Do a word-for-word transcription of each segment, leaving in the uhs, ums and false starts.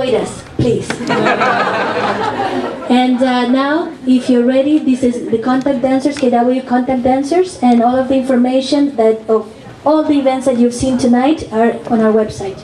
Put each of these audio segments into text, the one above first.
exploit us, please. And uh, now, if you're ready, this is the Contact Dancers, K W Contact Dancers, and all of the information that of all the events that you've seen tonight are on our website.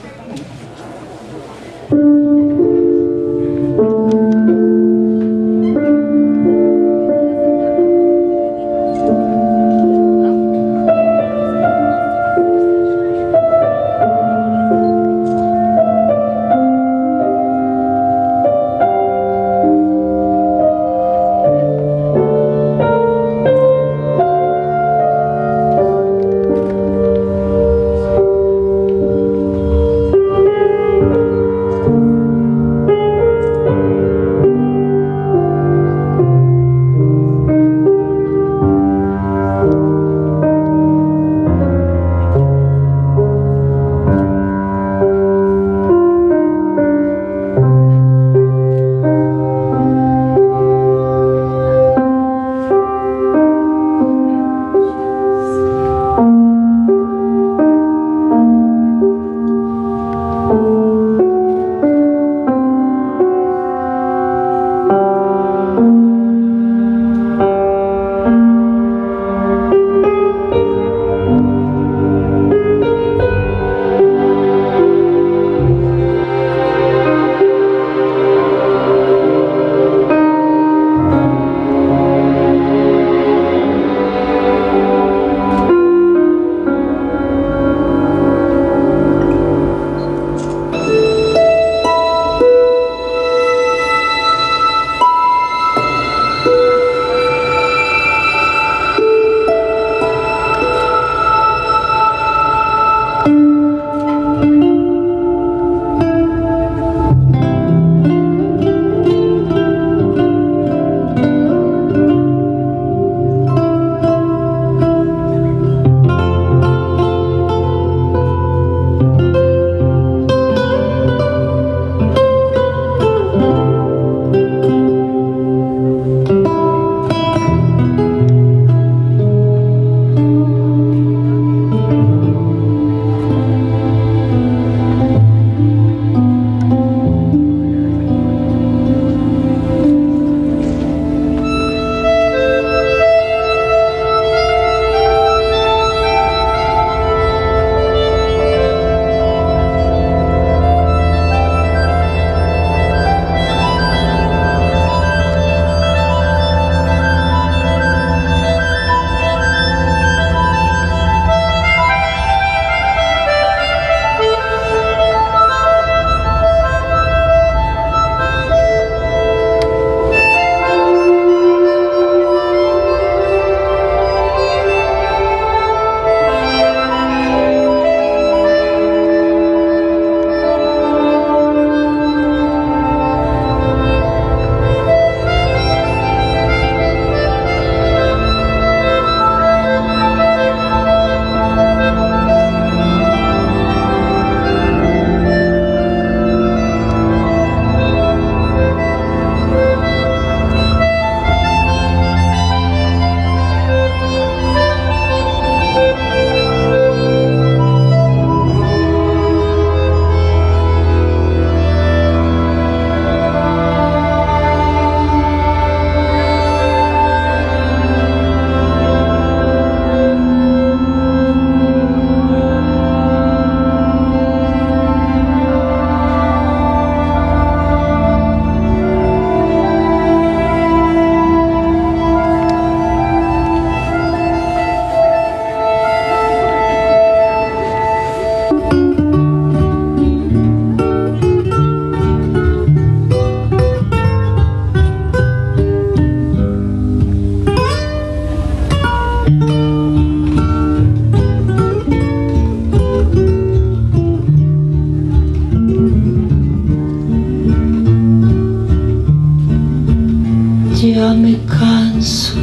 Ya me canso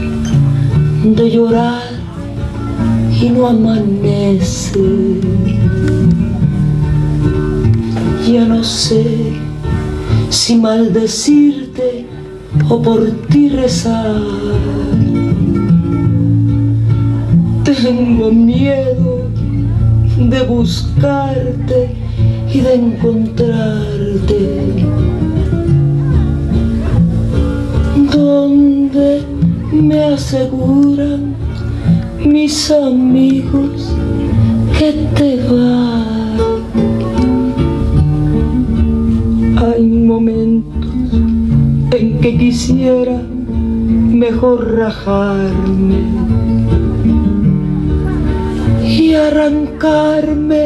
de llorar y no amanece. Ya no sé si maldecirte o por ti rezar. Tengo miedo de buscarte y de encontrarte. aseguran mis amigos que te vas. Hay momentos en que quisiera mejor rajarme y arrancarme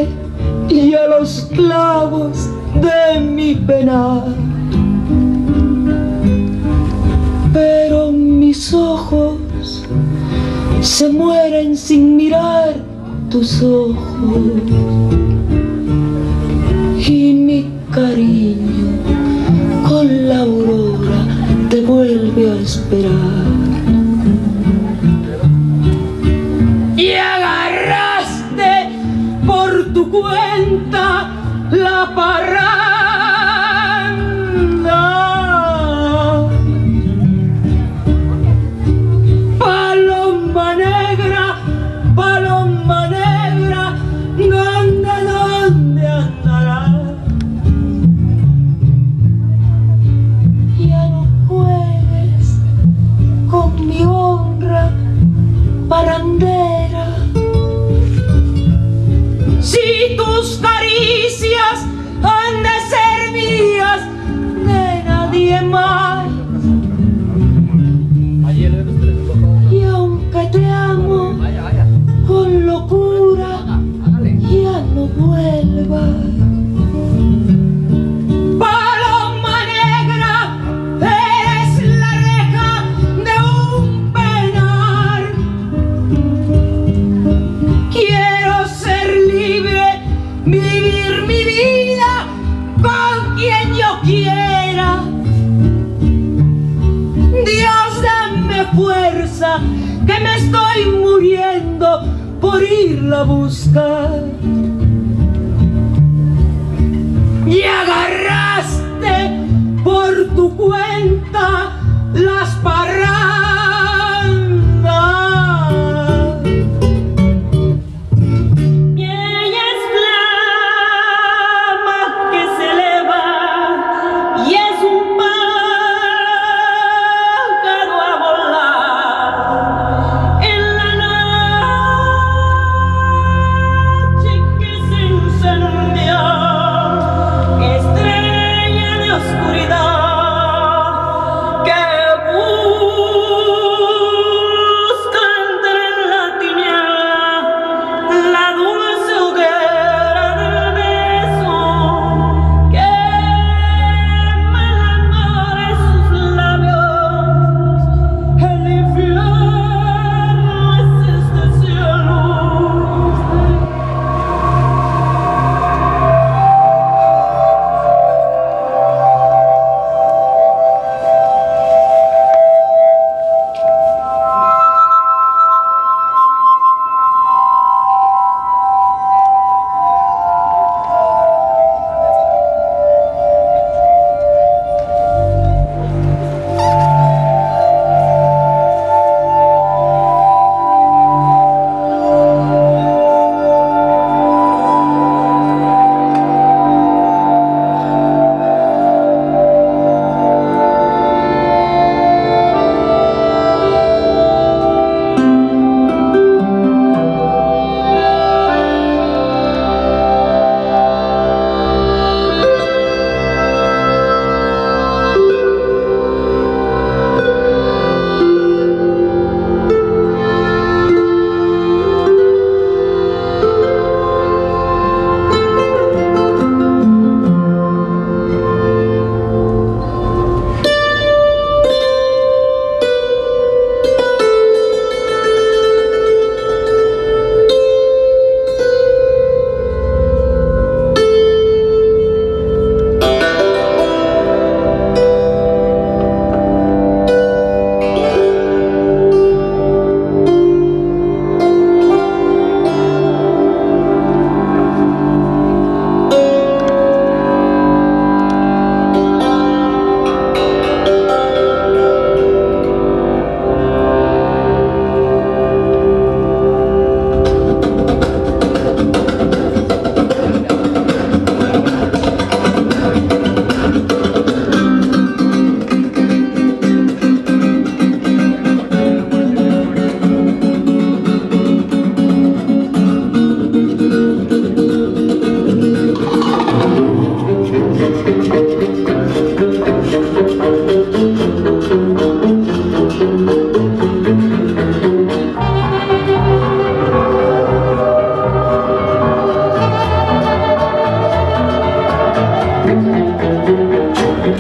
y a los clavos de mi pena, pero mis ojos se mueren sin mirar tus ojos y mi cariño con la aurora te vuelve a esperar. Y agarraste por tu cuenta la parranda, paloma negra, paloma negra, ¿dónde, dónde andará? Ya no juegues con mi honra, parrandera, si tus caricias han de ser mías, de nadie más. Y aunque te amo con locura, ya no vuelvas. Fuerza, que me estoy muriendo por irla a buscar. Y agarraste por tu cuenta las parrandas. Y ella es flama que se eleva y es un pan. Estrella. Oh,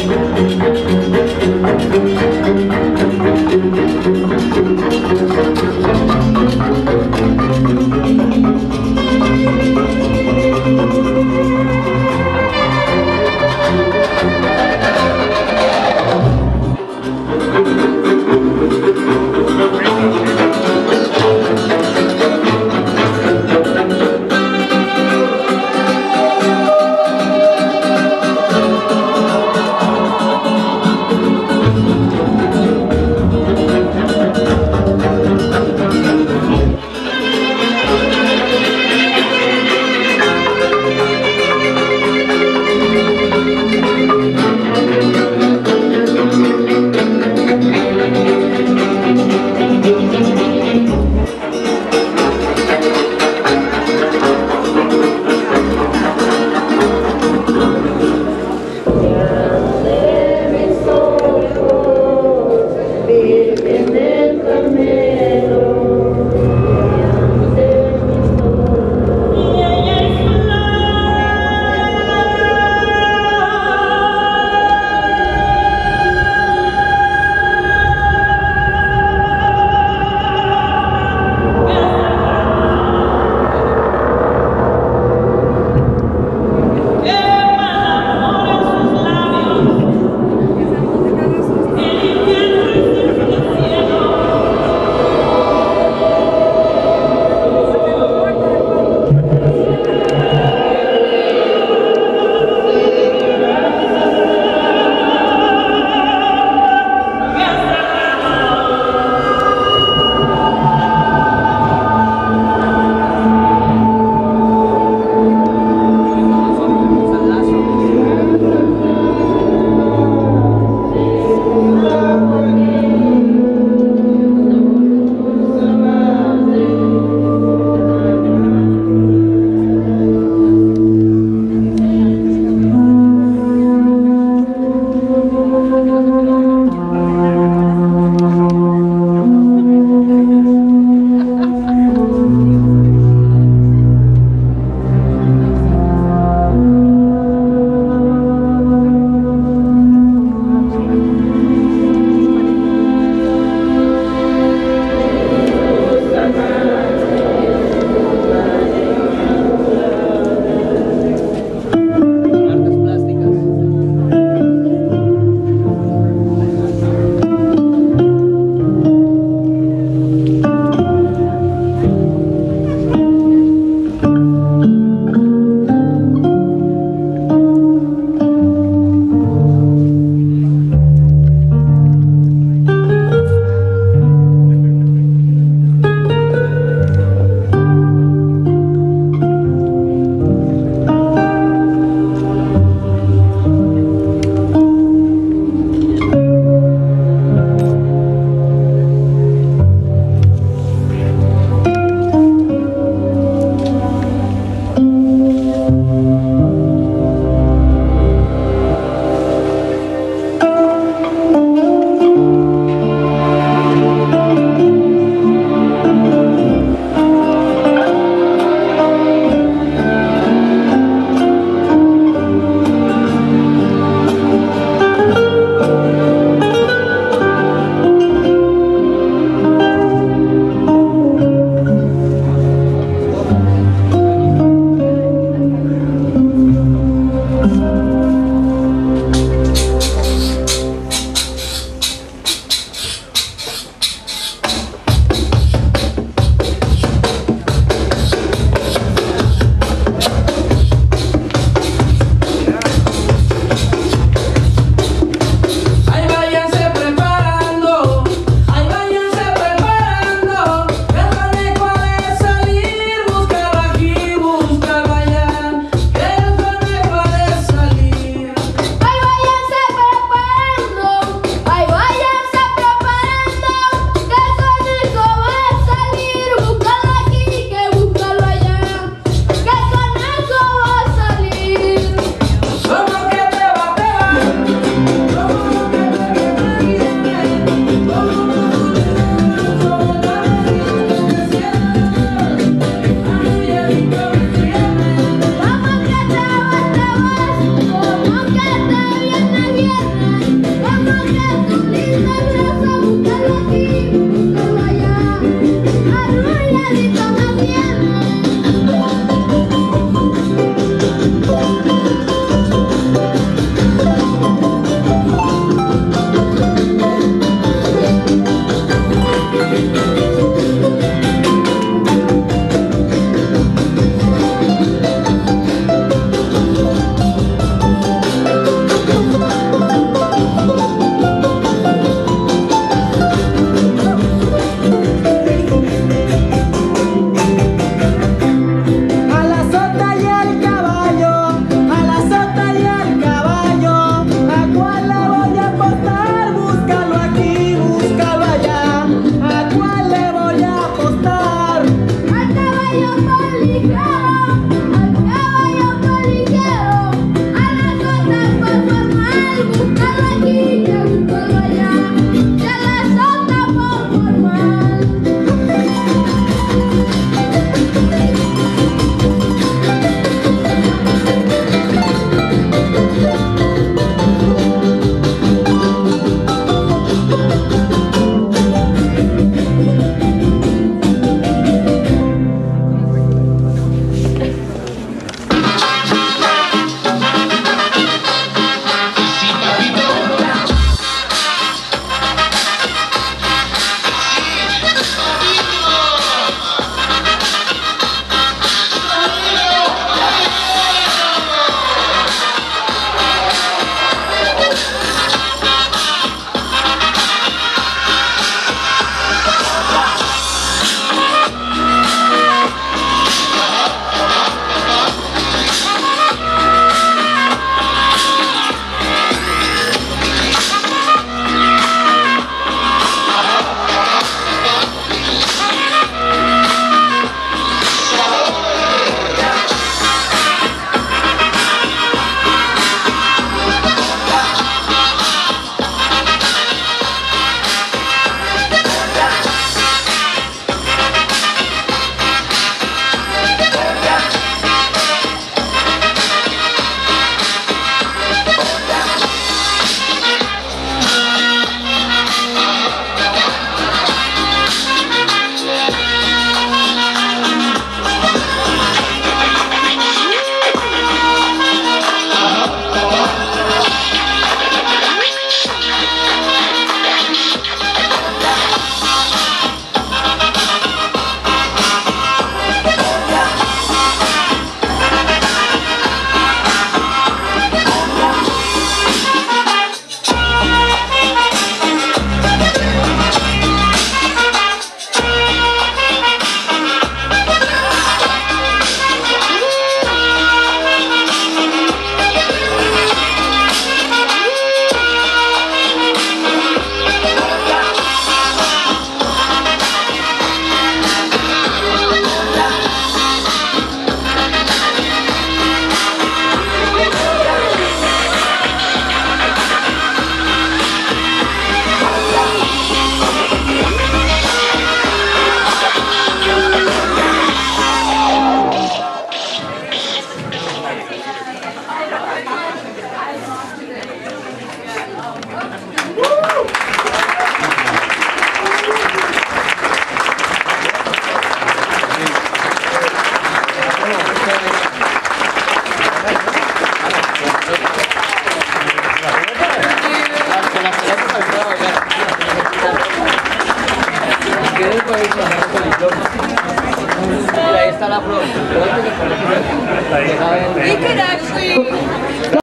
We could actually